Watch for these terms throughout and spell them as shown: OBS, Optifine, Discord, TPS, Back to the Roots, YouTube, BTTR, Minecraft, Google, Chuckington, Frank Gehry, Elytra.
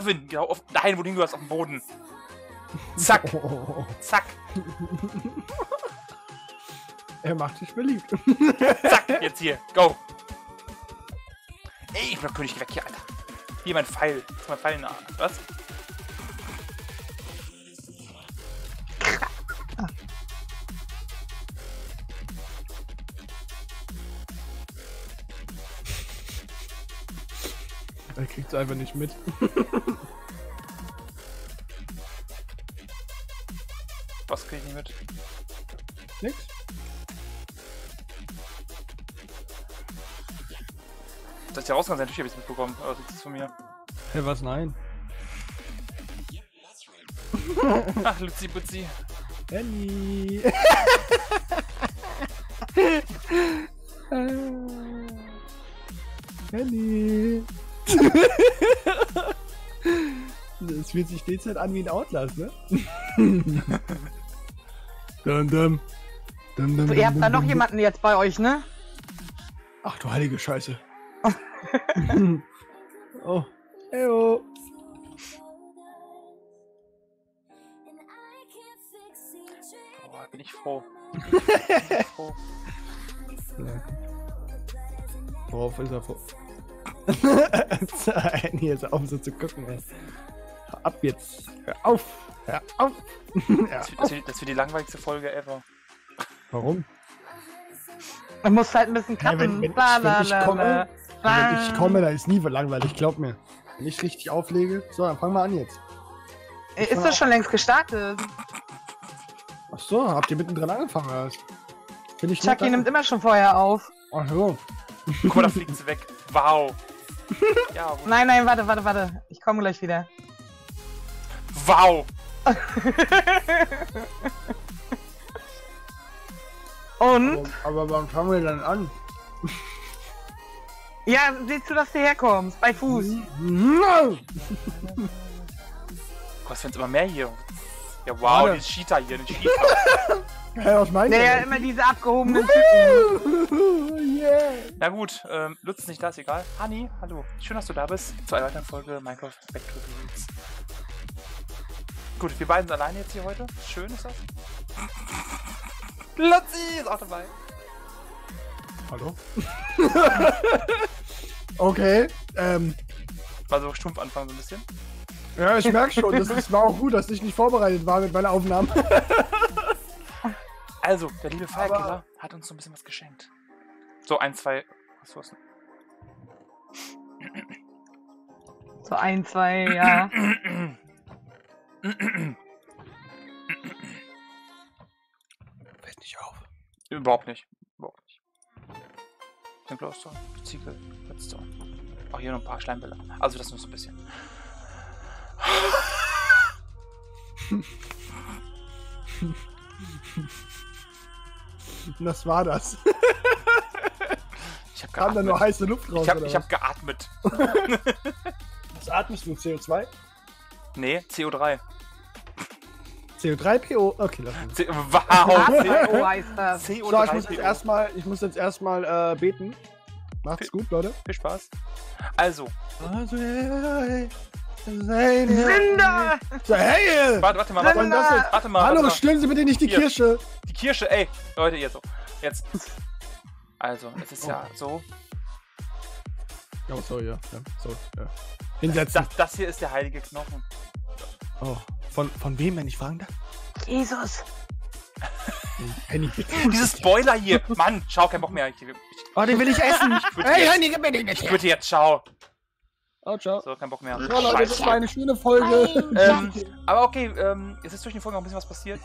Marvin, genau, auf, dahin, wo du hingehörst, auf dem Boden. Zack. Oh. Zack. Er macht dich beliebt. Zack, jetzt hier. Go. Ey, ich bin doch König weg hier, Alter. Hier mein Pfeil. Das ist mein Pfeil in der Hand. Was? Er kriegt's einfach nicht mit. Was krieg ich nicht mit? Nix. Dass ich da rausgegangen sein, natürlich hab ich's mitbekommen, aber das ist von mir. Hey, was? Nein. Ach, Luzi Butzi. Henny. Henny. Das fühlt sich dezent an wie ein Outlast, ne? So, ihr habt da noch jemanden jetzt bei euch, ne? Ach du heilige Scheiße. Oh. Eyo. Boah, bin ich froh. Worauf ist er froh? Hier ist er auf, so zu gucken, ey. Hör ab jetzt. Hör auf. Hör auf. Das wird die langweiligste Folge ever. Warum? Man muss halt ein bisschen kappen. Hey, wenn ich komme, da ist nie langweilig, glaub mir. Wenn ich richtig auflege. So, dann fang mal an jetzt. Ist das schon längst gestartet? Ach so, habt ihr mittendrin angefangen? Also. Chucky nimmt immer schon vorher auf. Ach so. Guck mal, da fliegen sie weg. Wow. Ja, nein, nein, warte, warte, warte. Ich komme gleich wieder. Wow. Und? Aber wann fangen wir dann an? Ja, siehst du, dass du herkommst? Bei Fuß. Was findest du immer mehr hier? Ja, wow, dieses Cheater hier, den Cheater. Ja, was meinst du? Naja, immer diese abgehobenen Typen. Yeah. Na gut, Lutz ist nicht da, ist egal. Hani, hallo. Schön, dass du da bist. Zu einer weiteren Folge Minecraft Back to the Roots. Gut, wir beiden sind alleine jetzt hier heute. Schön ist das. Lutzi ist auch dabei. Hallo? Okay, Mal so stumpf anfangen so ein bisschen. Ja, ich merke schon, das war auch gut, dass ich nicht vorbereitet war mit meiner Aufnahme. Also, der liebe Firekiller hat uns so ein bisschen was geschenkt. So ein, zwei Ressourcen. So ein, zwei, ja. Fällt nicht auf. Überhaupt nicht. Überhaupt nicht. Den Glowstone, Ziegel, Redstone. Auch hier noch ein paar Schleimbälle. Also das nur so ein bisschen. Was war das? Ich hab geatmet. Kam da nur heiße Luft raus? Ich hab geatmet. Was atmest du? CO2? Nee, CO3. CO3PO? Okay, lass uns. Wow! CO heißt das. CO3. So, ich muss jetzt erstmal beten. Macht's gut, Leute. Viel Spaß. Also Sünder! Hey! Warte mal. Hallo, stören Sie bitte nicht die Kirsche. Die Kirsche, ey. Leute, jetzt so. Jetzt. Also, es ist ja so. Oh, sorry, ja. So, ja. Hinsetzen. Das hier ist der heilige Knochen. Oh. Von wem, wenn ich fragen darf? Jesus! Henny, bitte. Dieses Spoiler hier! Mann, schau, kein Bock mehr. Oh, den will ich essen! Hey, Henny, gib mir den nicht! Ich bitte jetzt, ciao! Oh, ciao. So, kein Bock mehr. Ja, Leute, das war eine schöne Folge. Aber okay, es ist durch die Folge auch ein bisschen was passiert.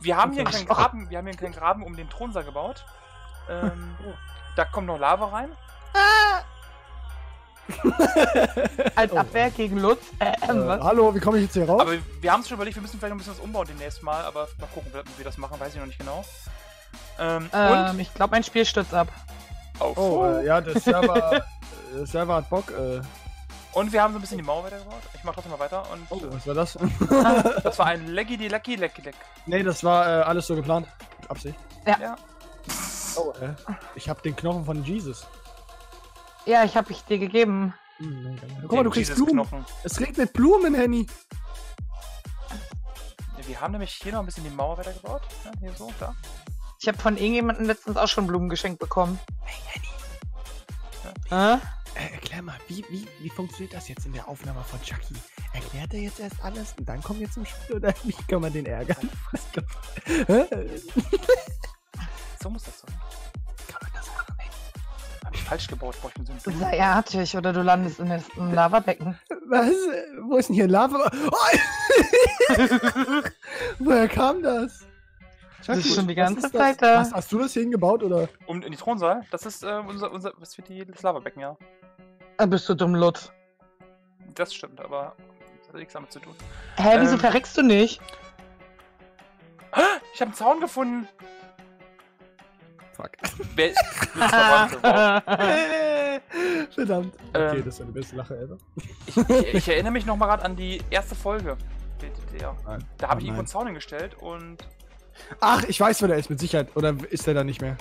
Wir haben hier einen kleinen Graben um den Thronsaal gebaut. Da kommt noch Lava rein. Als Abwehr gegen Lutz. Was? Hallo, wie komme ich jetzt hier raus? Aber wir haben es schon überlegt, wir müssen vielleicht noch ein bisschen was umbauen demnächst mal, aber mal gucken, wie wir das machen, weiß ich noch nicht genau. Und ich glaube, mein Spiel stürzt ab. Oh, ja, der Server hat Bock. Und wir haben so ein bisschen die Mauer weitergebaut. Ich mach trotzdem mal weiter. Und oh, was war das? Das war ein Leggy-Lecky-Lecky-Leck. Nee, das war alles so geplant. Mit Absicht. Ja. Oh, ich hab den Knochen von Jesus. Ja, ich hab dir gegeben. Mega. Guck mal, du kriegst Blumen. Knochen. Es regnet Blumen, Henny. Wir haben nämlich hier noch ein bisschen die Mauer weitergebaut. Ja, hier so, da. Ich habe von irgendjemandem letztens auch schon Blumen geschenkt bekommen. Hey, Henny. Ja. Erklär mal, wie funktioniert das jetzt in der Aufnahme von Chucky? Erklärt er jetzt erst alles und dann kommen wir zum Spiel oder wie kann man den ärgern? So muss das sein. Kann man das machen, ey? Hab ich falsch gebaut, boah, ich bin so ein Dumm. Sei artig oder du landest in einem Lavabecken. Was? Wo ist denn hier ein Lava? Oh! Woher kam das? Das ist schon die ganze Zeit da. Hast du das hier hingebaut oder? Um in die Thronsaal? Das ist was für das Lavabecken, ja. Ah, bist du dumm, Lutz. Das stimmt, aber das hat nichts damit zu tun. Hä, wieso verreckst du nicht? Ich habe einen Zaun gefunden. Fuck. Verdammt. Okay, das war die beste Lache ever. Ich erinnere mich nochmal gerade an die erste Folge. BTTR. Da habe ich irgendwo einen Zaun hingestellt und... Ach, ich weiß, wo der ist, mit Sicherheit. Oder ist der da nicht mehr?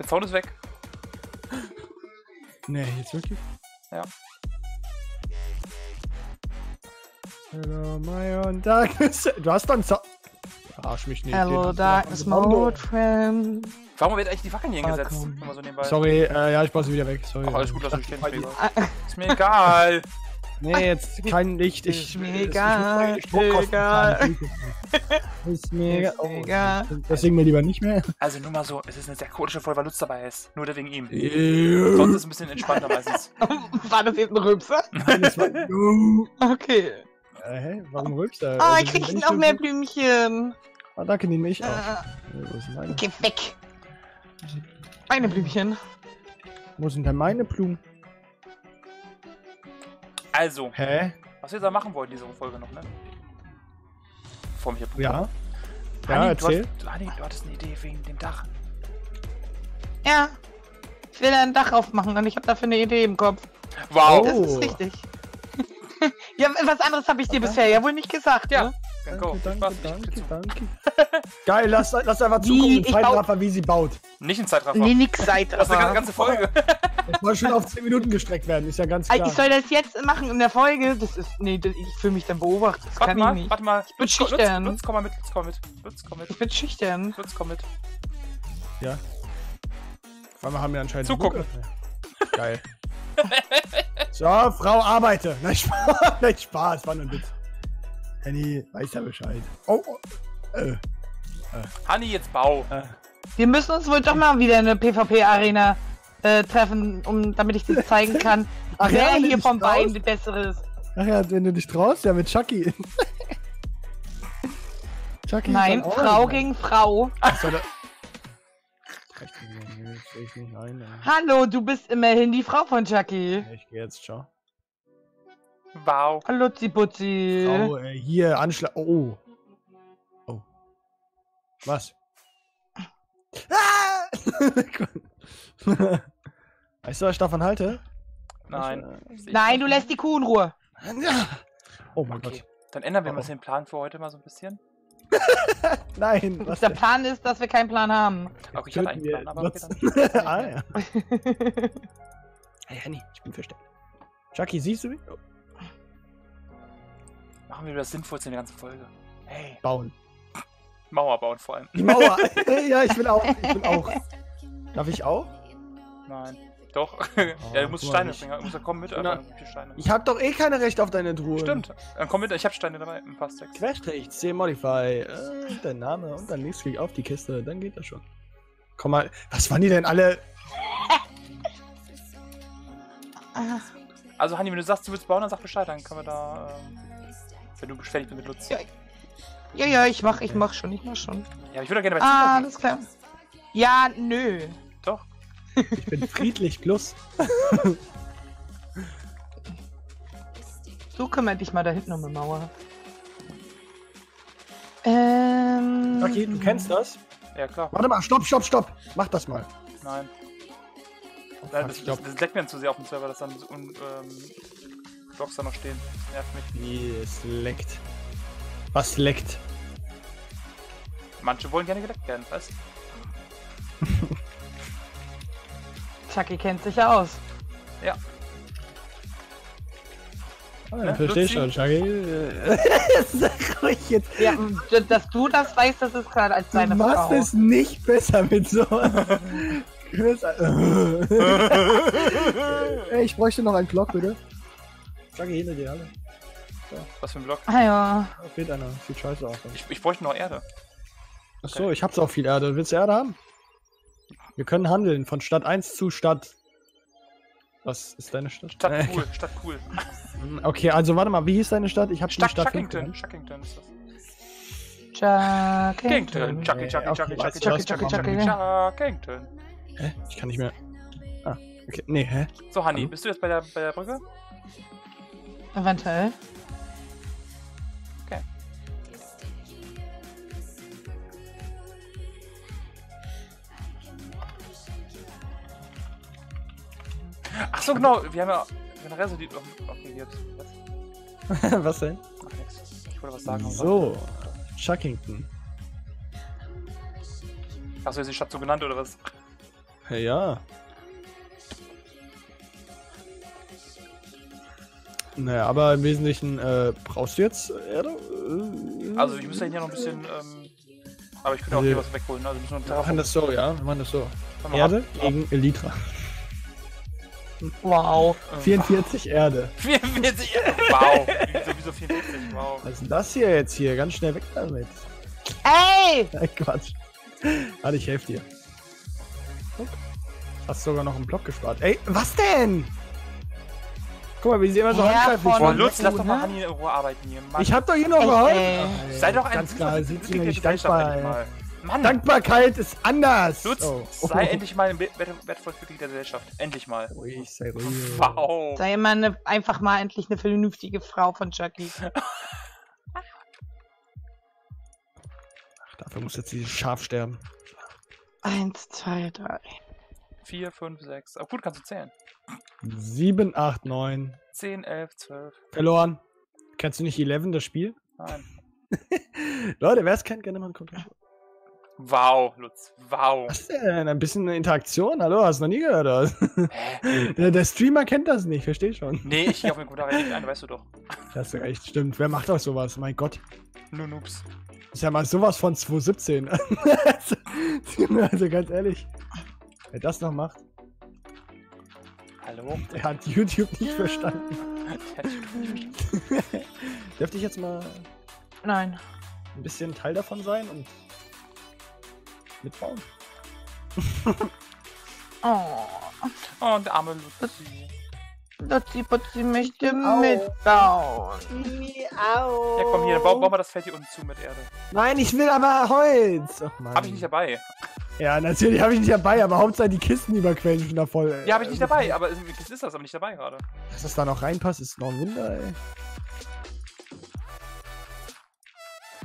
Der Zaun ist weg. Nee, jetzt wirklich? Ja. Hello, my own darkness. Du hast dann Zaun. Arsch mich nicht. Hello, darkness, my old friend. Warum wird eigentlich die Fackeln hier hingesetzt? So nebenbei. Sorry, ja, ich brauche sie wieder weg. Sorry. Ach, alles gut, lass mich stehen. Ist mir egal. Nee, jetzt kein Licht. Ist mir egal. Ist mir egal. Ist mir egal. Deswegen mir lieber nicht mehr. Also nur mal so, es ist eine sehr chaotische Folge, weil Lutz dabei ist. Nur wegen ihm. Sonst ist es ein bisschen entspannter meistens. War das jetzt ein Rübser? Okay. Hä? Warum rülpst du? Ah, krieg ich noch mehr Blümchen. Ah, danke, nehme ich auch. Geh weg. Meine Blümchen. Wo sind denn meine Blumen? Also, hä? Was wir da machen wollten, diese Folge noch, ne? Vor mich ja. Hani, ja, erzähl. Du hattest eine Idee wegen dem Dach. Ja. Ich will ein Dach aufmachen und ich habe dafür eine Idee im Kopf. Wow. Das ist richtig. Ja, was anderes habe ich dir bisher ja wohl nicht gesagt, ja. Danke, danke. Geil, lass einfach zugucken, im Zeitraffer, wie sie baut. Nicht im Zeitraffer. Nee, nix Zeitraffer. Das ist eine ganze Folge. Das soll schon auf 10 Minuten gestreckt werden, ist ja ganz klar. Ich soll das jetzt machen in der Folge? Das ist, nee, ich fühle mich dann beobachtet. Das kann ich nicht. Warte mal, ich bin schüchtern. Lutz, komm mal mit, Lutz, komm mit. Ich bin schüchtern. Lutz, komm mit. Ja. Weil wir haben ja anscheinend... Zugucken. Geil. So, Frau, arbeite. Nein, Spaß, war nur ein Witz. Henny weiß ja Bescheid. Oh, Hanni, jetzt bau. Wir müssen uns wohl doch mal wieder in eine PvP-Arena treffen, damit ich dir zeigen kann, wer hier vom Bein die bessere ist. Ach ja, wenn du dich traust, ja mit Chucky. Chucky. Nein, Frau gegen Frau. Ich nicht ein, hallo, du bist immerhin die Frau von Chucky. Ich geh jetzt, ciao. Wow. Hallo, Ziputzi. Oh, hier, Anschlag. Oh. Oh. Was? Ah! Weißt du, was ich davon halte? Nein. Nein, du lässt die Kuh in Ruhe. Oh mein Gott. Dann ändern wir mal den Plan für heute mal so ein bisschen. Nein. Was der Plan ist, dass wir keinen Plan haben. Okay, ich hatte einen Plan, aber okay, dann. Ah, ja. Hey, Henny, ich bin versteckt. Chucky, siehst du mich? Oh. Machen wir das Sinnvollste in der ganzen Folge. Hey. Bauen. Mauer bauen vor allem. Die Mauer. Ja, ich will auch. Darf ich auch? Nein. Doch. Oh, ja, du musst Steine bringen. Du musst ja kommen mit. Ich hab doch eh keine Rechte auf deine Truhe. Stimmt. Dann komm mit. Ich hab Steine dabei im Passtext. Querstrich, C Modify. Dein Name und dann links klick auf die Kiste. Dann geht das schon. Komm mal. Was waren die denn alle? Also, Hanni, wenn du sagst, du willst bauen, dann sag Bescheid. Dann können wir da. Wenn du beschwerlich bist mit Lutz. Ja, ja, ich mach schon. Ja, ich würde gerne bei Zimmer. Alles klar. Ja, nö. Doch. Ich bin friedlich plus. So kümmere dich mal da hinten um eine Mauer. Chucky, du kennst das? Ja, klar. Warte mal, stopp. Mach das mal. Nein. Oh, nein, das leckt mir dann zu sehr auf dem Server, dass dann so Blocks da noch stehen. Nervt mich. Nee, es leckt. Was leckt? Manche wollen gerne geleckt werden, weißt du? Chucky kennt sich ja aus. Ja. Ja, verstehe schon, Shaggy. Sag ruhig jetzt. Ja, dass du das weißt, das ist gerade als deine Frau. Du machst es nicht besser mit sowas. Ey, ich bräuchte noch einen Block, bitte. Shaggy, hinter dir alle. So. Was für ein Block? Ah ja. Da fehlt einer. Sieht scheiße aus. Ich bräuchte noch Erde. Achso, okay. Ich hab's auch viel Erde. Willst du Erde haben? Wir können handeln, von Stadt 1 zu Stadt... Was ist deine Stadt? Stadt cool, Stadt cool. Okay, also warte mal, wie hieß deine Stadt? Ich hab die Stadt Chuckington. Chuckington ist das. Chuckington. Chuckington. Hä? Ich kann nicht mehr... Ah, okay, nee, hä? So, Honey, bist du jetzt bei der Brücke? Eventuell. Okay. Ach so, genau, wir haben ja generell so die... Okay, jetzt. Was denn? Ach, nix. Ich wollte was sagen. So, Chuckington. Hast du jetzt die Stadt so genannt, oder was? Ja. Naja, aber im Wesentlichen brauchst du jetzt Erde? Also ich muss ja hier noch ein bisschen... aber ich könnte auch hier was wegholen. Also müssen wir machen das so, ja? Wir machen das so. Erde gegen Elytra. Wow. 44 Erde. 44 Erde? Wow. Wieso 44? Wow. Was ist denn das hier jetzt hier? Ganz schnell weg damit. Ey! Quatsch. Warte, ich helfe dir. Hast sogar noch einen Block gespart. Ey, was denn? Guck mal, wie sie immer so handgreiflich sind. Boah, Lutz, lass doch mal Hanni in Ruhe arbeiten hier. Mann. Ich hab doch hier noch geholfen. Sei doch ein ganz klar, sieht sie mir nicht dankbar. Mann. Dankbarkeit ist anders! Lutz, sei endlich mal ein wertvolles Mitglied der Gesellschaft. Endlich mal. Ruhig, sei ruhig. Wow. Sei immer einfach mal endlich eine vernünftige Frau von Chucky. Ach, dafür muss jetzt dieses Schaf sterben. 1, 2, 3, 4, 5, 6. Aber gut, kannst du zählen. 7, 8, 9, 10, 11, 12. Verloren. Kennst du nicht 11, das Spiel? Nein. Leute, wer es kennt, gerne mal einen Kommentar. Wow, Lutz, wow. Was denn? Ein bisschen Interaktion? Hallo, hast du noch nie gehört? Hä? Der Streamer kennt das nicht, versteh schon. Nee, ich geh auf den Kommentar nicht ein, weißt du doch. Das ist echt, stimmt. Wer macht doch sowas? Mein Gott. Nur Noobs. Ist ja mal sowas von 2017. Also ganz ehrlich. Wer das noch macht. Hallo? Der hat YouTube nicht verstanden. Der hat YouTube nicht verstanden. Dürfte ich jetzt mal... Nein. Ein bisschen Teil davon sein und... mitbauen. Oh. Oh, der arme Lutzi. Lutzi möchte mitbauen. Au. Ja, komm hier, bau mal das Feld hier unten zu mit Erde. Nein, ich will aber Holz. Ach, Mann. Hab ich nicht dabei. Ja, natürlich habe ich nicht dabei, aber Hauptsache die Kisten überquellen schon da voll, ey. Ja, hab ich nicht dabei, aber irgendwie Kiste ist das, aber nicht dabei gerade. Dass das da noch reinpasst, ist noch ein Wunder, ey. Du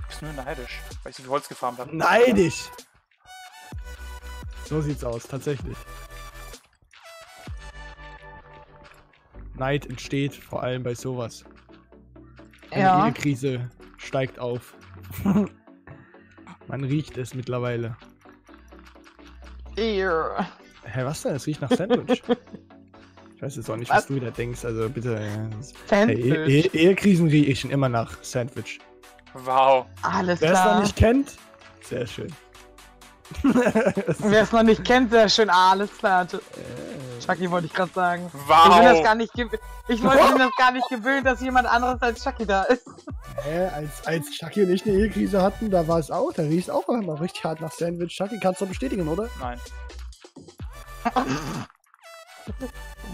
bist nur neidisch, weil ich so viel Holz gefarmt habe. Neidisch! So sieht's aus, tatsächlich. Neid entsteht vor allem bei sowas. Ja. Eine Ehekrise steigt auf. Man riecht es mittlerweile. Ew. Hä, was denn? Es riecht nach Sandwich. Ich weiß jetzt auch nicht, was du wieder denkst, also bitte. Sandwich. Hey, Ehekrisen riechen immer nach Sandwich. Wow. Alles klar. Wer es noch nicht kennt, sehr schön. Wer es noch nicht kennt, sehr schön, alles klar. Chucky wollte ich gerade sagen. Wow. Ich bin das gar nicht gewöhnt, dass jemand anderes als Chucky da ist. Als Chucky und ich eine Ehekrise hatten, da war es auch, da riecht es auch immer richtig hart nach Sandwich. Chucky, kannst du das bestätigen, oder? Nein.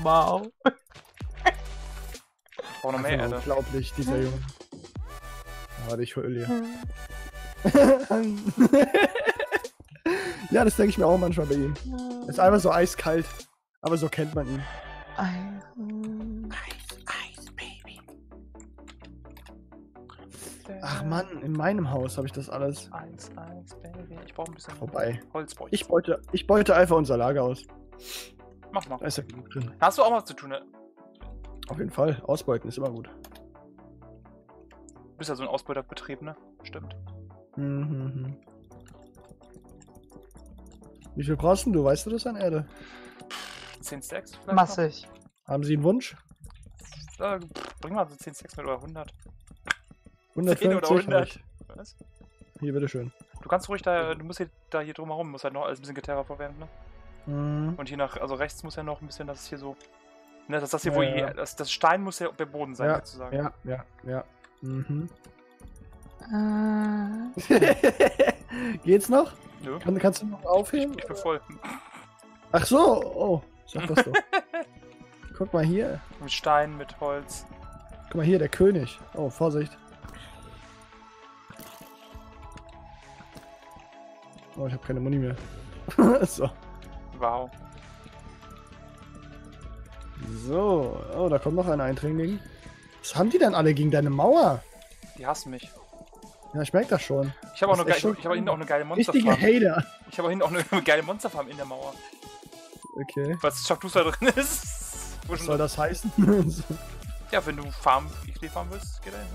Wow. Oh, noch mehr, also, unglaublich, dieser Junge. Warte, ich heule hier. Ja, das denke ich mir auch manchmal bei ihm. Ist einfach so eiskalt, aber so kennt man ihn. Eis, Baby. Ach Mann, in meinem Haus habe ich das alles. Eis, Baby. Ich brauche ein bisschen Holz. Ich beute einfach unser Lager aus. Mach mal. Da ist ja genug drin. Hast du auch was zu tun, ne? Auf jeden Fall. Ausbeuten ist immer gut. Du bist ja so ein Ausbeuterbetrieb, ne? Stimmt. Mhm. Wie viel brauchst du? Weißt du das an Erde? 10 Stacks vielleicht. Massig. Haben Sie einen Wunsch? Bring mal so 10 Stacks mit oder 100. 110 oder 100. Was? Hier, bitteschön. Du kannst ruhig da, du musst hier, da hier drumherum, musst halt noch alles ein bisschen Terraform werden, ne? Mhm. Und hier nach, also rechts muss ja noch ein bisschen, das ist hier so, ne, das ist das hier, ja, wo ja. Hier, das Stein muss ja auf dem Boden sein, ja, sozusagen. Ja, ja, ja. Mhm. Geht's noch? Nö. Kannst du noch aufheben? Ich bin voll. Ach so, oh, sag das doch. Guck mal hier. Mit Stein, mit Holz. Guck mal hier, der König. Oh, Vorsicht. Oh, ich hab keine Muni mehr. So. Wow. So, oh, da kommt noch ein Eindringling. Was haben die denn alle gegen deine Mauer? Die hassen mich. Ja, ich merke das schon. Ich habe auch, hinten auch eine geile Monsterfarm. Richtige Hater. Ich habe auch hinten auch eine geile Monsterfarm in der Mauer. Okay. Was Chaktus da drin ist. Was soll das heißen? Ja, wenn du Farm willst, geh da hin.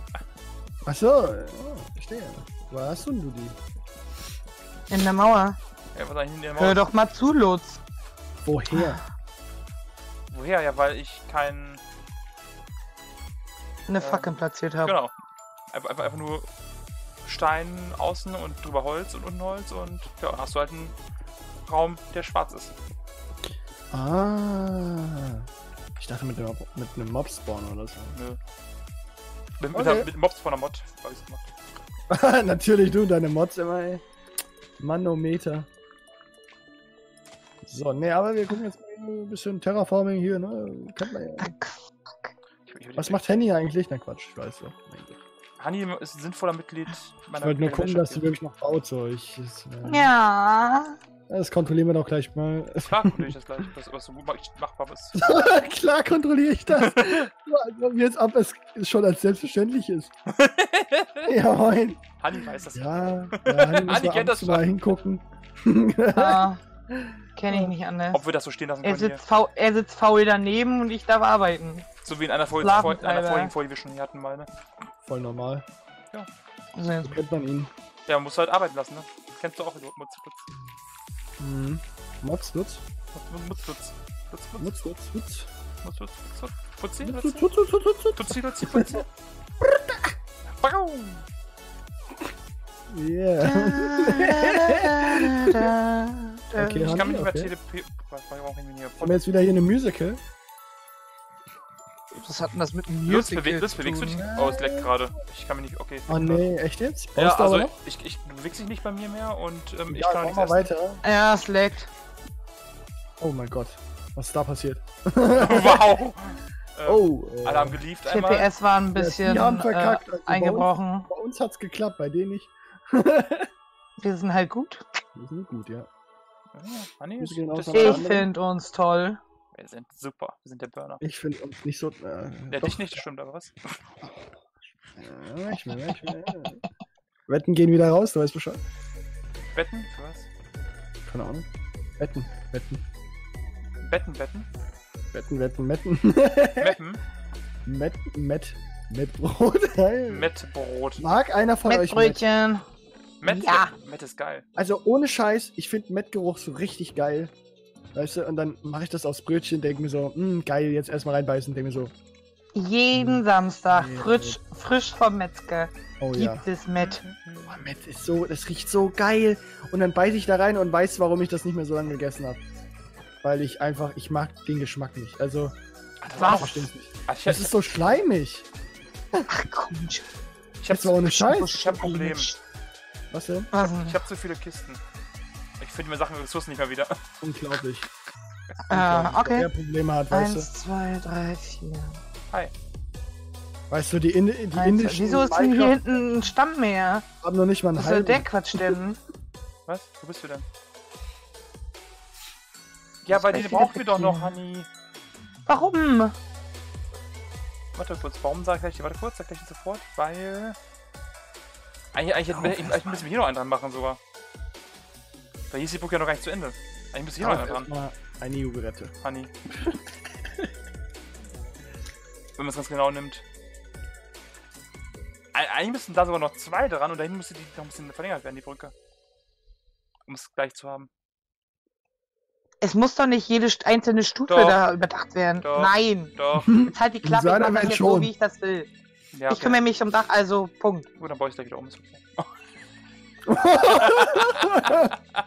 Achso, oh, verstehe. Wo hast du denn die? In der Mauer. Ja, was eigentlich in der Mauer? Hör doch mal zu, Lutz. Woher? Woher? Ja, weil ich keinen... Eine Fackel platziert habe. Genau. Einfach nur Stein außen und drüber Holz und unten Holz und ja, hast du halt einen Raum, der schwarz ist. Ah. Ich dachte mit einem Mob-Spawner oder so. Nö. Mit einem Mob-Spawner-Mod hab ich's gemacht. Natürlich, du, deine Mods immer, ey. Manometer. So, ne, aber wir gucken jetzt mal ein bisschen Terraforming hier, ne? Kennt man ja. Was macht Henny eigentlich? Na Quatsch, ich weiß ja. Hanni ist ein sinnvoller Mitglied meiner. Ich wollte nur gucken, dass sie wirklich noch baut, so. Ja. Das kontrollieren wir doch gleich mal. Klar kontrolliere ich das gleich, was so gut machbar ist. Klar kontrolliere ich das. Jetzt ab, es schon als selbstverständlich ist. Ja, moin. Hanni weiß das. Ja, Hanni kennt das schon. Mal hingucken. Ja, kenne ich nicht anders. Ob wir das so stehen lassen können. Er sitzt faul daneben und ich darf arbeiten. So wie in einer vorigen Folge, die wir schon hier hatten, meine. Voll normal. Ja. Also jetzt kennt man ihn. Ja, man muss halt arbeiten lassen, ne? Kennst du auch, Mutzlutz? Mhm. Mutzlutz? Mutzlutz. Mutzlutz. Mutzlutz. Mutzlutz. Putzi? Putzi, Putzi, Putzi. Yeah. Okay, ich kann mich nicht mehr teleportieren. Haben wir jetzt wieder hier eine Musical? Was hat denn das mit dem Musical? Lutz, bewegst du dich? Oh, es leckt gerade. Ich kann mich nicht. Okay. Oh nee, echt jetzt? Ja, also ich bewege dich nicht bei mir mehr und ich kann nicht mal weiter. Ja, es leckt. Oh mein Gott, was ist da passiert? Wow. Alle haben gelieft einmal. TPS war ein bisschen verkackt, also eingebrochen. Bei uns hat's geklappt, bei denen nicht. Wir sind halt gut. Wir sind gut, ja. Ich finde uns toll. Wir sind super, wir sind der Burner. Ich finde uns nicht so... ja, dich nicht, stimmt, aber was? Wetten gehen wieder raus, du weißt Bescheid. Wetten? Für was? Keine Ahnung. Wetten, wetten. Wetten, wetten? Wetten, wetten, wetten. Meppen? Met Brot. Met Brot. Mag einer von euch Brötchen. Met? Ja. Met ist geil. Also ohne Scheiß, ich finde Met-Geruch so richtig geil. Weißt du, und dann mache ich das aufs Brötchen, denke mir so, geil, jetzt erstmal reinbeißen, denke mir so. Jeden Samstag, frisch vom Metzger, gibt es Met. Oh, Met ist so, das riecht so geil. Und dann beiße ich da rein und weiß, warum ich das nicht mehr so lange gegessen habe. Weil ich einfach, ich mag den Geschmack nicht. Also, das verstehe ich nicht. Das ist so schleimig. Ach, komisch. Ich habe so ein Problem. Was denn? Ich habe zu viele Kisten. Ich finde mir Sachen und Ressourcen nicht mehr wieder. Unglaublich. Okay. Wer Probleme hat, weißt du. 1, 2, 3, 4. Hi. Weißt du, die indischen... Wieso ist denn hier hinten ein Stamm mehr? Haben noch nicht mal einen Heil. Was soll der Quatsch denn? Was? Wo bist du denn? Ja, weil die brauchen wir doch noch, Hanni. Warum? Warte kurz, warum sag ich gleich... Warte kurz, sag gleich sofort, weil... Eigentlich müssen wir hier noch einen dran machen sogar. Weil hier ist die Brücke ja noch gar nicht zu Ende. Eigentlich müsste ich hier noch einer dran. Mal eine Juberette. Honey. Wenn man es ganz genau nimmt. Eigentlich müssten da sogar noch 2 dran und dahin müsste die noch ein bisschen verlängert werden, die Brücke. Um es gleich zu haben. Es muss doch nicht jede einzelne Stufe doch, da überdacht werden. Doch, nein. Doch. Jetzt halt die Klappe, ich mache das jetzt so, wie ich das will. Ja, okay. Ich kümmere mich um Dach, also Punkt. Gut, dann baue ich gleich wieder um.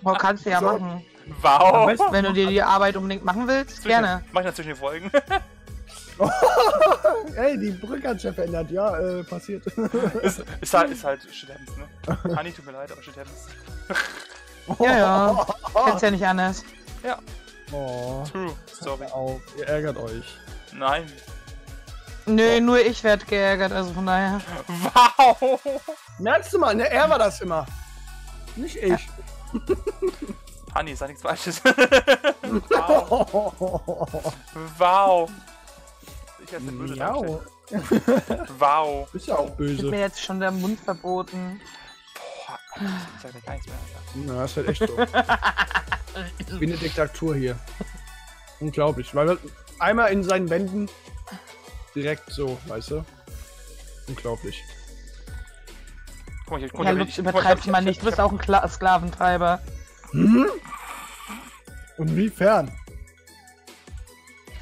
Oh, kannst du ja so machen. Wow. Wenn du dir die Arbeit unbedingt machen willst, gerne. Mach ich natürlich Folgen. Ey, die Brücke hat sich ja verändert. Ja, passiert. Ist halt shit happens, ne? Honey, tut mir leid, aber shit happens. Ja, ja. Kennst ja nicht anders. Ja. Oh. True. Sorry. Auf. Ihr ärgert euch. Nein. Nö, nur ich werd geärgert, also von daher. Wow! Merkst du mal, ne? Er war das immer. Nicht ich. Honey, ist ja nichts Falsches. Wow. Wow. Ich hätte böse Wow. Wow. Ist ja auch böse. Ist mir jetzt schon der Mund verboten. Boah, ich sag dir gar nichts mehr. Na, das ist halt echt so. Ich bin eine Diktatur hier. Unglaublich. Weil einmal in seinen Wänden direkt so, weißt du? Unglaublich. Guck mal, ja, Lutz, übertreib's mal nicht. Du bist auch ein Sklaventreiber. Hm? Inwiefern?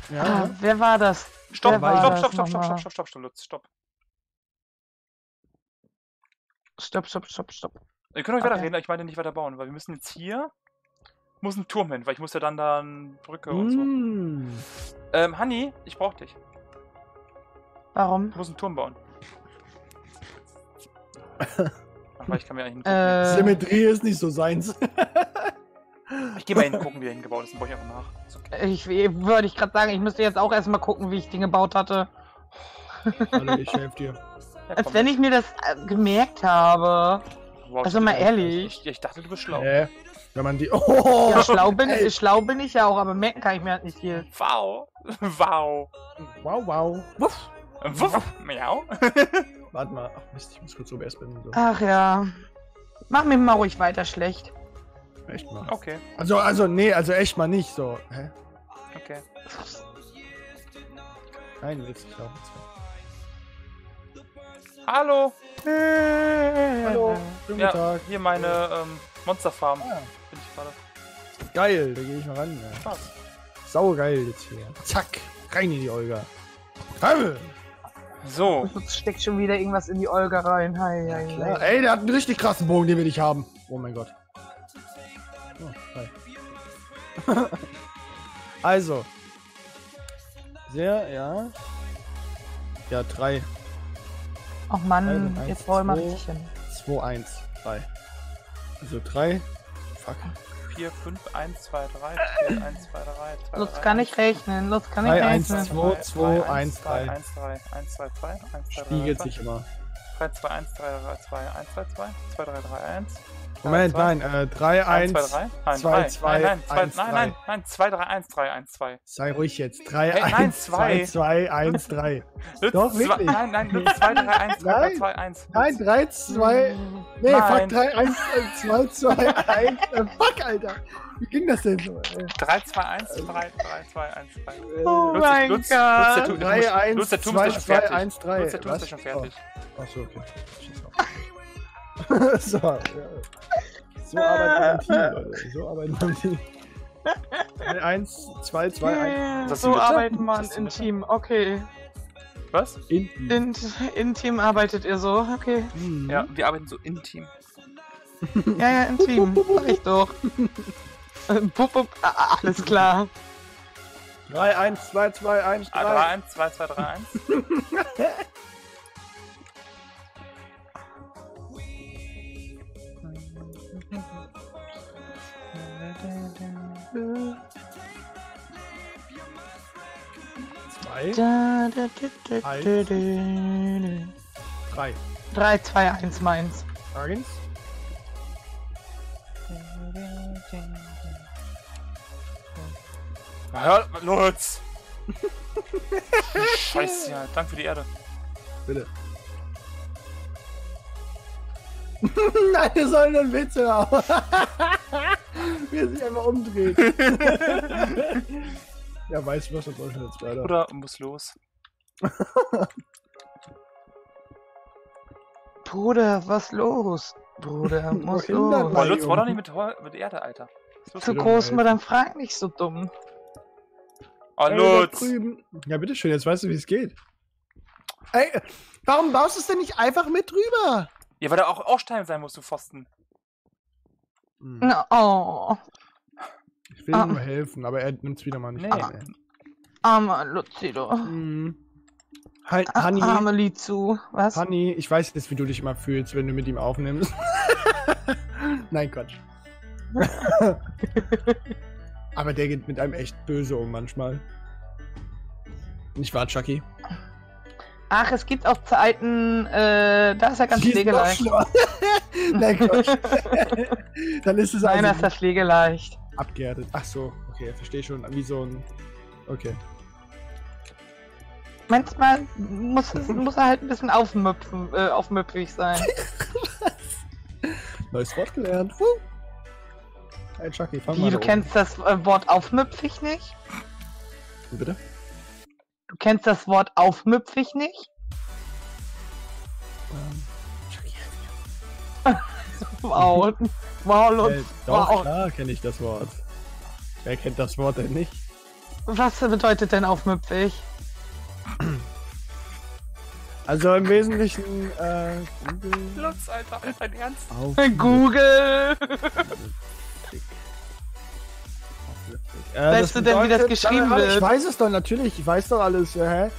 Ja. Ah, wer war das? Stopp, stopp. Ihr könnt euch weiterreden, ich meine nicht weiter bauen, weil wir müssen jetzt hier... Muss ein Turm hin, weil ich muss ja dann Brücke und so. Honey, ich brauch dich. Warum? Ich muss einen Turm bauen. Aber ich kann mir eigentlich einen Turm Symmetrie ist nicht so seins. Ich gehe mal hingucken, wie er hingebaut ist, dann baue ich einfach nach. Ist okay. Würde ich gerade sagen, ich müsste jetzt auch erstmal gucken, wie ich den gebaut hatte. Hallo, ich helfe dir. Ja, als wenn ich mir das gemerkt habe. Wow, also mal ehrlich. Ich dachte, du bist schlau. Wenn man die. Oh! Ja, schlau bin ich ja auch, aber merken kann ich mir halt nicht viel. Wow! Wow! Wow, wow! Wuff! Wuff! Miau! Warte mal, ach Mist, ich muss kurz OBS binden. So. Ach ja. Mach mir mal ruhig weiter schlecht. Echt mal. Okay. Also, nee, also echt mal nicht so. Hä? Okay. Nein, willst du glauben. Hallo! Hallo! Schönen guten Tag. Hier meine, Monsterfarm. Ja. Bin ich gerade. Geil, da gehe ich mal ran. Ja. Spaß. Sau geil jetzt hier. Zack, rein in die Olga. Hallo. So. Jetzt steckt schon wieder irgendwas in die Olga rein. Hi, hi, hi. Ey, der hat einen richtig krassen Bogen, den wir nicht haben. Oh mein Gott. Oh, hi. Also. Sehr, ja. Ja, 3. Ach Mann, jetzt wollen wir richtig hin. 2, 1, 3. Also 3, fuck. 4, 5, 1, 2, 3, 4, 1, 2, 3, 2, Lutz kann ich rechnen, Lutz kann ich rechnen. 3, 1, 2, 2, 1, 3. 1, 3, 1, 2, 3, 1, 2, 3, spiegelt sich immer. 3, 2, 1, 3, 3, 2, 1, 2, 2, 2, 3, 3, 1. Moment, nein, 3, 1, 2, 2, 1, 3. Nein, nein, 2, 3, 1, 3, 1, 2. Sei ruhig jetzt. 3, 1, 2, 2, 1, 3. Doch, wirklich. Nein, nein, 2, 3, 1, 3, 2, 1. Nein, 3, 2, nee, fuck, 3, 1, 2, 2, 1, fuck, Alter. Wie ging das denn so? 3, 2, 1, 3, 3, 2, 1, 3. Oh mein Gott. 3, 1, 2, 2, 1, 3. Lutz, der Turm ist schon fertig. Achso, okay. Schieß auf. So, ja. So arbeiten wir im Team, Leute. So arbeiten wir im Team. 1, 2, 2, 1. So arbeiten wir im Team, okay. Was? In Team arbeitet ihr so, okay. Mhm. Ja, wir arbeiten so in Team. Ja, ja, in Team. Mach ich doch. Bup, bup. Ah, alles klar. 3, 1, 2, 2, 1, 3. 3, 1, 2, 2, 3, 1. Da, da, da, da, da, da, da. 3. 3, 2, 1, meins. 1. Hör, Lutz! Scheiße, ja. Danke für die Erde. Bitte. Nein, wir sollen einen Witz haben. Wir sind einfach umdrehen. Ja, weiß was, das soll ich jetzt weiter. Oder muss los. Bruder, was los? Bruder, muss los. Boah, Lutz war doch nicht mit Erde, Alter. Zu groß, man dann fragt nicht so dumm. Ah, Lutz! Ja, bitteschön, jetzt weißt du, wie es geht. Ey, warum baust du es denn nicht einfach mit drüber? Ja, weil da auch Stein sein musst, du Pfosten. Hm. No, oh. Ich will ihm nur helfen, aber er nimmt es wieder mal nicht an. Armer Lucido. Halt, Hanni. Arme zu. Was? Hanni, ich weiß jetzt, wie du dich immer fühlst, wenn du mit ihm aufnimmst. Nein, Quatsch. Aber der geht mit einem echt böse um manchmal. Nicht wahr, Chucky? Ach, es gibt auch Zeiten, da ist ja ganz pflegeleicht. Nein, Quatsch. Dann ist es einfach. Nein, ist das pflegeleicht. Abgeerdet. Ach so, okay, verstehe schon. Wie so ein. Okay. Manchmal muss er halt ein bisschen aufmüpfig sein. Was? Neues Wort gelernt. Hey Chucky, fang mal. Du kennst das Wort aufmüpfig nicht? Bitte? Du kennst das Wort aufmüpfig nicht? Chucky. Wow. Wow, doch, klar kenne ich das Wort. Wer kennt das Wort denn nicht? Was bedeutet denn aufmüpfig? Also im Wesentlichen, Google. Lutz, Alter, dein Ernst? Google! Weißt du denn, wie das geschrieben wird? Ich weiß es doch, natürlich, ich weiß doch alles, hä?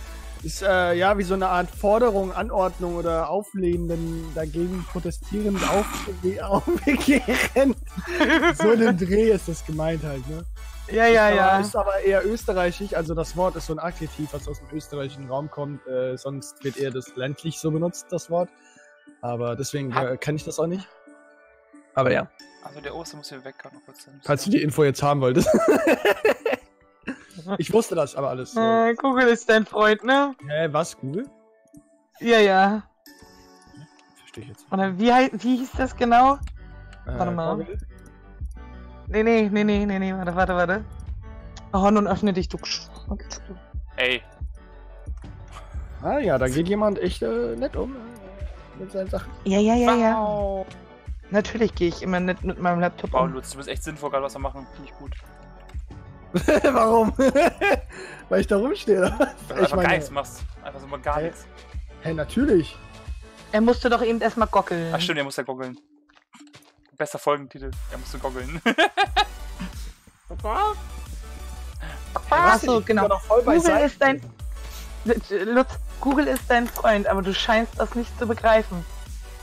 Ist, ja, wie so eine Art Forderung, Anordnung oder auflehnenden, dagegen protestierend, aufbegehrend. So in dem Dreh ist das gemeint halt, ne? Ja, ja, ja. Ist aber eher österreichisch, also das Wort ist so ein Adjektiv, was aus dem österreichischen Raum kommt, sonst wird eher das ländlich so benutzt, das Wort. Aber deswegen kann ich das auch nicht. Aber ja. Also der Oster muss hier weg, gerade noch kurz hin. Falls du die Info jetzt haben wolltest. Ich wusste das aber alles. So. Google ist dein Freund, ne? Hä, was? Google? Ja, ja. Verstehe ich jetzt. Oder wie hieß das genau? Warte mal. Google? Nee, warte. Oh, nun öffne dich, du. Ey. Ah ja, da geht jemand echt nett um mit seinen Sachen. Ja. Natürlich gehe ich immer nett mit meinem Laptop um. Oh, Lutz, du bist echt sinnvoll, gerade was wir machen. Finde ich gut. Warum? Weil ich da rumstehe, oder was? Weil du einfach gar nichts machst. Einfach so mal gar nichts. Hey, natürlich. Er musste doch eben erstmal goggeln. Ach stimmt, er musste goggeln. Bester Folgentitel. Er musste goggeln. Achso, genau. Google ist dein Freund, aber du scheinst das nicht zu begreifen.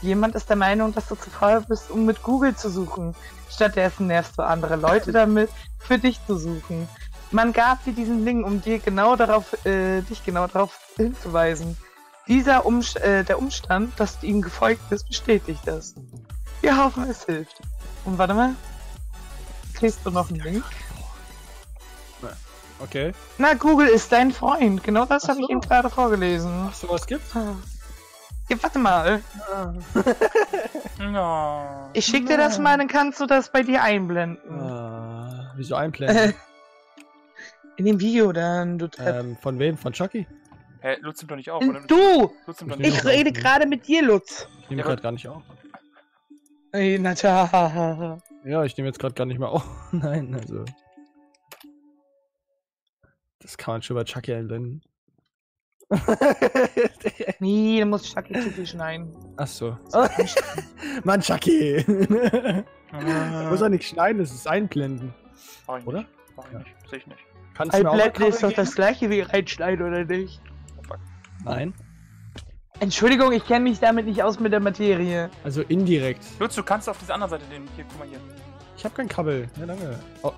Jemand ist der Meinung, dass du zu faul bist, um mit Google zu suchen. Stattdessen nervst du andere Leute damit, für dich zu suchen. Man gab dir diesen Link, um dir genau darauf, dich genau darauf hinzuweisen. Der Umstand, dass du ihm gefolgt bist, bestätigt das. Wir hoffen, es hilft. Und warte mal. Kriegst du noch einen Link? Okay. Na, Google ist dein Freund. Genau das habe ich ihm gerade vorgelesen. Ach so, was gibt's? Ja, warte mal. No. Ich schicke dir das mal, dann kannst du das bei dir einblenden. Wieso einblenden? In dem Video dann, du Trepp. Von wem? Von Chucky? Hä, Lutz nimmt doch nicht auf, oder? Du! Lutz nimmt doch nicht auf. Ich rede gerade mit dir, Lutz. Ich nehme gerade gar nicht auf. Na tja. Ja, ich nehme jetzt gerade gar nicht mehr auf. Nein, also. Das kann man schon bei Chucky einblenden. Nee, du musst Chucky schneiden. Ach so. Mann, Chucky! Du musst doch nicht schneiden, das ist einblenden. Oder? Nicht. Sehe ich nicht. Einblenden ist doch das gleiche wie reinschneiden, oder nicht? Nein. Entschuldigung, ich kenne mich damit nicht aus mit der Materie. Also indirekt. Lutz, du kannst auf diese andere Seite den. Hier, guck mal hier. Ich hab kein Kabel. Ja, danke. Oh,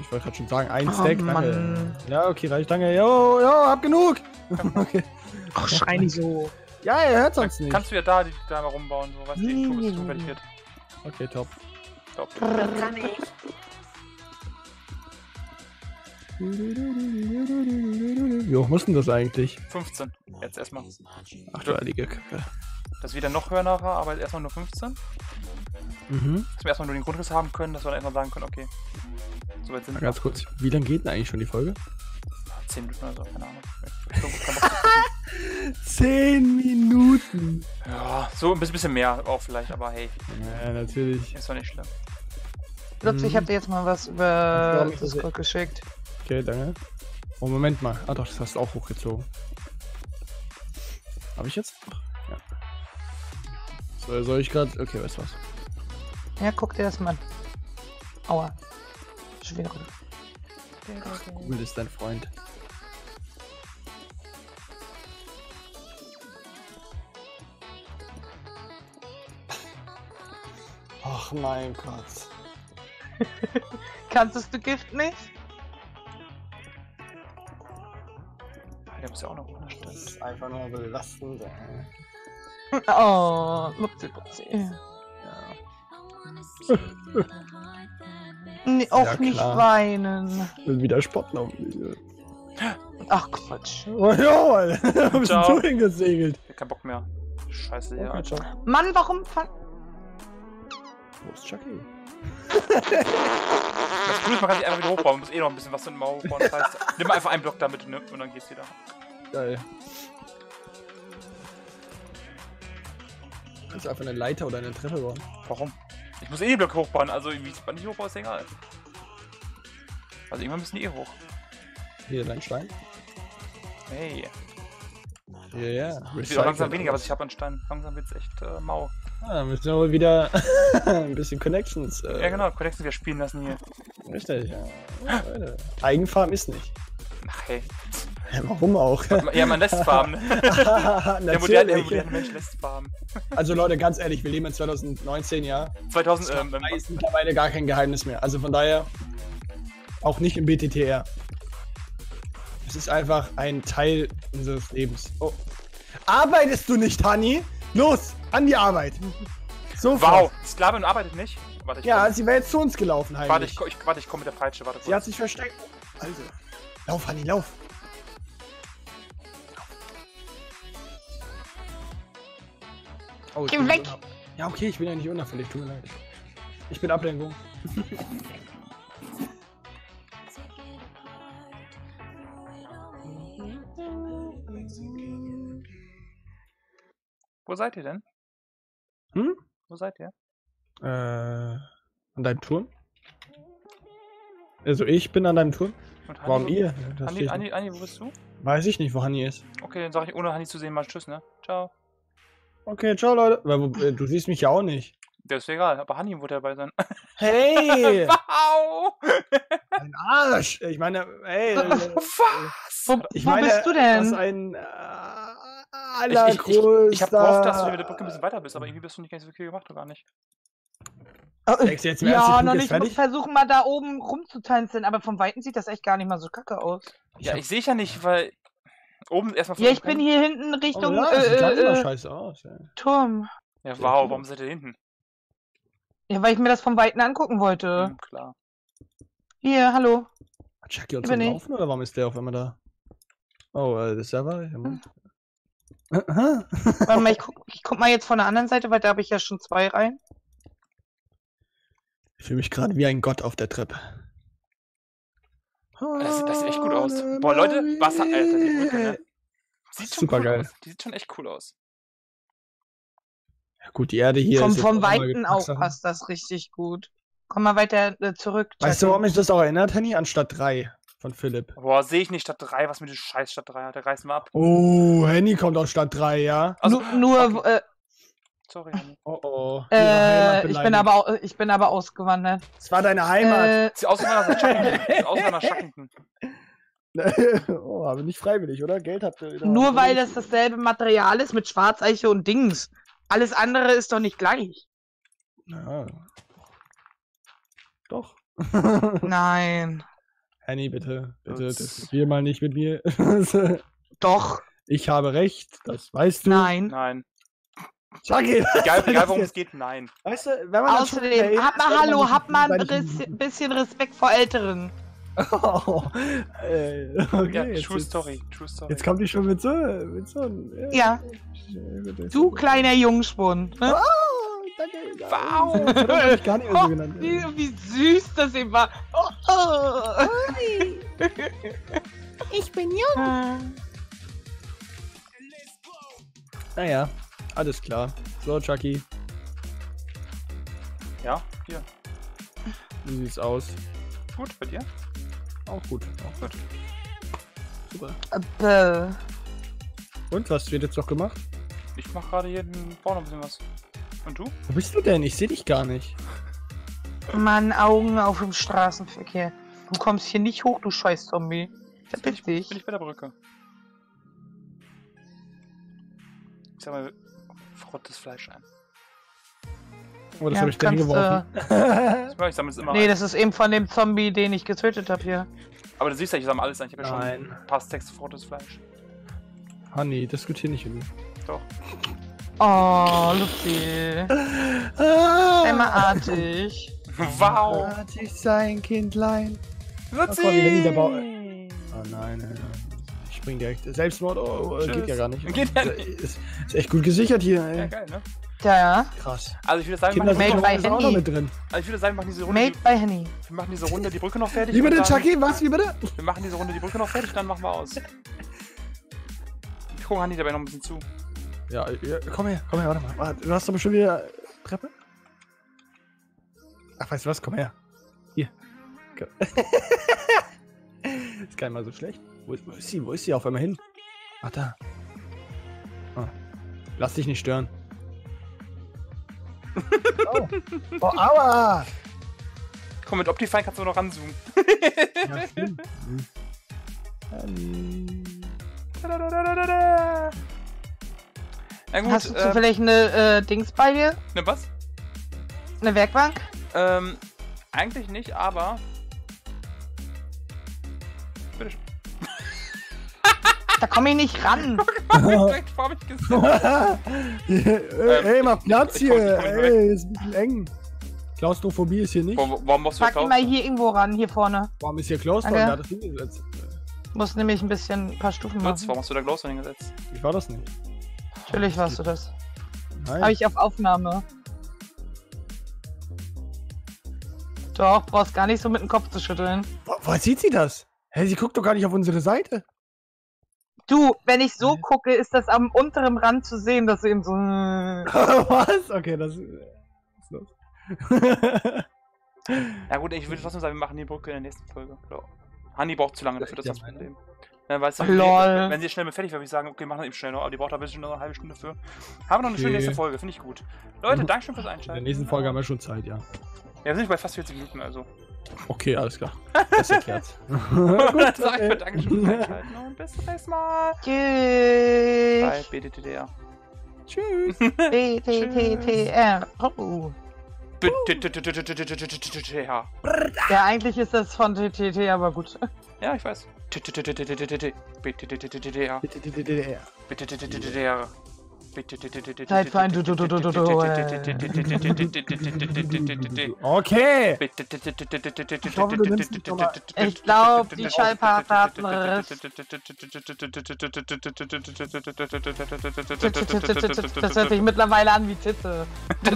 ich wollte gerade schon sagen, ein Stack, danke. Ja, okay, reicht, danke. Jo, hab genug. Okay. Ach, schrei nicht so. Ja, er hört sonst nicht. Kannst du ja da mal rumbauen, so was die Tube ist zufällig wird. Okay, top. Top. Kann ich. Wie hoch muss denn das eigentlich? 15. Jetzt erstmal. Ach du heilige Kacke. Das wieder noch höher nachher, aber erstmal nur 15. Mhm. Dass wir erstmal nur den Grundriss haben können, dass wir dann erstmal sagen können, okay. Soweit sind wir. Ganz kurz, wie lange geht denn eigentlich schon die Folge? 10 Minuten oder so, keine Ahnung. 10 Minuten! Ja, so ein bisschen mehr auch vielleicht, aber hey. Ja, natürlich. Ist doch nicht schlimm. Ich habe dir jetzt mal was über Discord geschickt. Okay, danke. Oh, Moment mal. Ah doch, das hast du auch hochgezogen. Habe ich jetzt? Ja. So, soll ich gerade... Okay, weißt du was? Ja, guck dir das mal an. Aua. Schwere. Ach, Google ist dein Freund. Ach mein Gott. Kanntest du Gift nicht? Ich hab's ja auch noch unterstützt. Das ist einfach nur belastend. Oh, Lupzi-Putzi. Ja. Nee, auch ja, nicht weinen. Ich will wieder spotten auf mich. Ach Quatsch. Oh ja, da bist du hingesegelt. Ich hab keinen Bock mehr. Scheiße, hier, Alter. Mann, warum fang... Wo ist Chucky? Das Coole ist, man kann sich einfach wieder hochbauen, man muss eh noch ein bisschen was in den Mauer hochbauen. Das heißt, nimm einfach einen Block damit und dann gehst du wieder. Geil. Kannst du einfach eine Leiter oder eine Treppe bauen? Warum? Ich muss eh die Blöcke hochbauen, also wie ich es nicht hochbaue, ist egal. Also irgendwann müssen die eh hoch. Hier, dein Stein? Hey. Ja, ja. Es wird auch langsam weniger, aber ich habe einen Stein. Langsam wird es echt mau. Ah, dann müssen wir wohl wieder ein bisschen Connections. Ja, genau, Connections wieder spielen lassen hier. Richtig, ja. Eigenfarm ist nicht. Ach, hey. Ja, warum auch? Ja, man lässt farmen. Der moderne Mensch lässt farmen. Also, Leute, ganz ehrlich, wir leben in 2019, ja. 2000, da ist mittlerweile gar kein Geheimnis mehr. Also, von daher auch nicht im BTTR. Es ist einfach ein Teil unseres Lebens. Oh. Arbeitest du nicht, Hani? Los, an die Arbeit. Sofort. Wow, Sklavin arbeitet nicht. Warte, sie wäre jetzt zu uns gelaufen, Hani. Warte, ich komme mit der Peitsche. Warte, sie hat sich versteckt. Also, lauf, Hani, lauf. Oh, geh weg! Ja, okay, ich bin ja nicht unauffällig, tut mir leid. Ich bin Ablenkung. Wo seid ihr denn? Hm? Wo seid ihr? An deinem Turm? Also ich bin an deinem Turm. Und Hani, warum ihr? Hani, wo bist du? Weiß ich nicht, wo Hani ist. Okay, dann sag ich ohne Hani zu sehen mal tschüss, ne? Ciao. Okay, ciao Leute. Du siehst mich ja auch nicht. Das ist egal, aber Hani wird dabei sein. Hey! Wow! Ein Arsch! Ich meine, ey. Was? Wo bist du denn? Das ist ein ich hab gehofft, dass du mit der Brücke ein bisschen weiter bist, aber irgendwie bist du nicht ganz so viel gemacht, oder gar nicht? Jetzt ja, noch nicht. Ich muss versuchen, mal da oben rumzutanzen, aber vom Weiten sieht das echt gar nicht mal so kacke aus. Ja, ich sehe ja nicht, weil... Oben erstmal. Ja, ich bin hier hinten Richtung scheiße aus, ja. Turm. Ja, wow, warum seid ihr hinten? Ja, weil ich mir das vom Weiten angucken wollte. Hm, klar. Hier, hallo. Hat Chucky uns am Laufen oder warum ist der auf einmal da? Oh, das Server? Hm. Warte mal, ich guck mal jetzt von der anderen Seite, weil da habe ich ja schon zwei rein. Ich fühle mich gerade wie ein Gott auf der Treppe. Das sieht echt gut aus. Boah, Leute, Wasser, Alter, die Brücke, ne? Sieht schon super geil aus. Die sieht schon echt cool aus. Ja gut, die Erde hier ist vom Weiten auch passt das richtig gut. Komm mal weiter zurück. Weißt du, warum mich das auch erinnert, Hani? An Stadt 3 von Philipp. Boah, sehe ich nicht Stadt 3, was mit dem Scheiß Stadt 3 hat. Da reißen wir ab. Oh, Hani kommt aus Stadt 3, ja? Also, nur, okay. Sorry, Hani. Oh, oh. Ich bin aber ausgewandert. Es war deine Heimat. Sie ausgewandert nach Schackington. Oh, aber nicht freiwillig, oder? Geld habt ihr wieder. Nur weil das dasselbe Material ist mit Schwarzeiche und Dings. Alles andere ist doch nicht gleich. Ja. Doch. Nein. Hani, bitte. Bitte, diskutier mal nicht mit mir. Doch. Ich habe recht, das weißt du. Nein. Nein. Chucky, egal worum es geht, nein. Weißt du, wenn man außerdem, hab mal ein bisschen Respekt vor Älteren. Oh, okay, ja, true story. Jetzt kommt die schon mit so. Ja. Du kleiner Jungspund. Ne? Oh, danke. Wow. Das hab ich gar nicht mehr so genannt. Wie süß das eben war. Oh. Ich bin jung. Naja. Alles klar. So, Chucky. Ja, hier. Wie sieht's aus? Gut, bei dir? Auch gut. Auch gut. Super. Und was wird jetzt noch gemacht? Ich mach gerade hier den Bau noch ein bisschen was. Und du? Wo bist du denn? Ich sehe dich gar nicht. Mann, Augen auf dem Straßenverkehr. Du kommst hier nicht hoch, du scheiß Zombie. Da bin ich. Bin ich bei der Brücke. Ich sag mal, frott das Fleisch ein. Oh, das ja, habe ich da hingeworfen. Ich sammle es immer. Nee, das ist eben von dem Zombie, den ich getötet habe hier. Aber du siehst ja, ich sammle alles ein. Ich habe ja schon ein paar Stacks frottetes Fleisch. Honey, das geht hier nicht hin. Doch. Oh, Luzi. Immer artig. Wow. Artig sein, Kindlein. Luzi! Oh nein, ich spring direkt. Selbstmord, oh, geht ja gar nicht. Geht ja nicht. Ist echt gut gesichert hier, ey. Ja, geil, ne? Ja, ja. Krass. Also ich würde sagen, wir machen diese Runde. Made by Henny. Wir machen diese Runde die Brücke noch fertig. Wie bitte, Chucky? Was? Wie bitte? Wir machen diese Runde die Brücke noch fertig, dann machen wir aus. Ich gucke Hanni dabei noch ein bisschen zu. Ja, ja, komm her, warte mal. Du hast doch bestimmt wieder Treppe? Ach, weißt du was? Komm her. Hier. Komm. Ist gar nicht mal so schlecht. Wo ist sie? Wo ist sie auf einmal hin? Ach, da. Oh. Lass dich nicht stören. Oh. Oh, aua! Komm, mit Optifine kannst du noch ranzoomen. Ja, stimmt. Na gut, hast du vielleicht eine Dings bei dir? Eine was? Eine Werkbank? Eigentlich nicht, aber... Bitteschön. Da komme ich nicht ran. Direkt vor mich ey, mach Platz hier. Ey, ist ein bisschen eng. Klaustrophobie ist hier nicht. Warum musst du Klaustrophobie? Pack ihn mal hier irgendwo ran, hier vorne. Warum ist hier Klaustrophobie? Da hat das hingesetzt. Muss nämlich ein paar Stufen machen. Warum hast du da Klaustrophobie hingesetzt? Ich war das nicht. Natürlich warst du das. Nein. Habe ich auf Aufnahme. Doch, brauchst gar nicht so mit dem Kopf zu schütteln. Woher sieht sie das? Hä, sie guckt doch gar nicht auf unsere Seite. Du, wenn ich so gucke, ist das am unteren Rand zu sehen, dass du eben so... Was? Okay, das ist los. Ja gut, ich würde trotzdem sagen, wir machen die Brücke in der nächsten Folge. So. Hanni braucht zu lange dafür, das ist das Problem. Ja, weißt du, wenn sie schnell mit fertig wäre, würde ich sagen, okay, machen wir eben schnell noch, aber die braucht da ein bisschen noch eine halbe Stunde für. Haben wir noch eine schöne nächste Folge, finde ich gut. Leute, danke schön fürs Einschalten. In der nächsten Folge haben wir schon Zeit, ja. Ja, wir sind bei fast 40 Minuten, also. Okay, alles klar. Das erklärt's. Dann sage ich danke schön fürs Einschalten und bis zum nächsten Mal. Tschüss. Bei BTTR. Tschüss. BTTR. BTTTR. Ja, eigentlich ist das von TTT, aber gut. Ja, ich weiß. BTTTR. Zeit für ein okay. Ich hoffe, du nimmst mich nochmal. Ich glaube, die Schallplatte hat einen Riss. Das hört sich mittlerweile an wie Titte.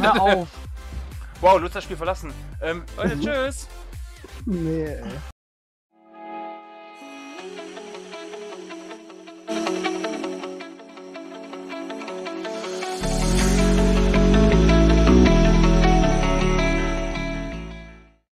Hör auf. Wow, Lutz hat das Spiel verlassen. Leute, tschüss. Nee.